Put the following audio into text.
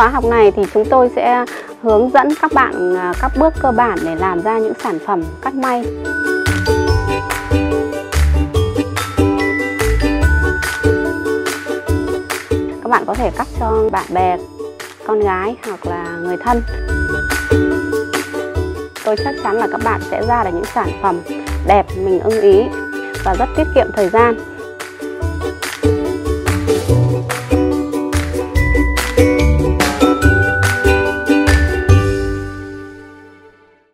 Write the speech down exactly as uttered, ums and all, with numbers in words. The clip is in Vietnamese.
khóa học này thì chúng tôi sẽ hướng dẫn các bạn các bước cơ bản để làm ra những sản phẩm cắt may. Các bạn có thể cắt cho bạn bè, con gái hoặc là người thân. Tôi chắc chắn là các bạn sẽ ra được những sản phẩm đẹp, mình ưng ý và rất tiết kiệm thời gian.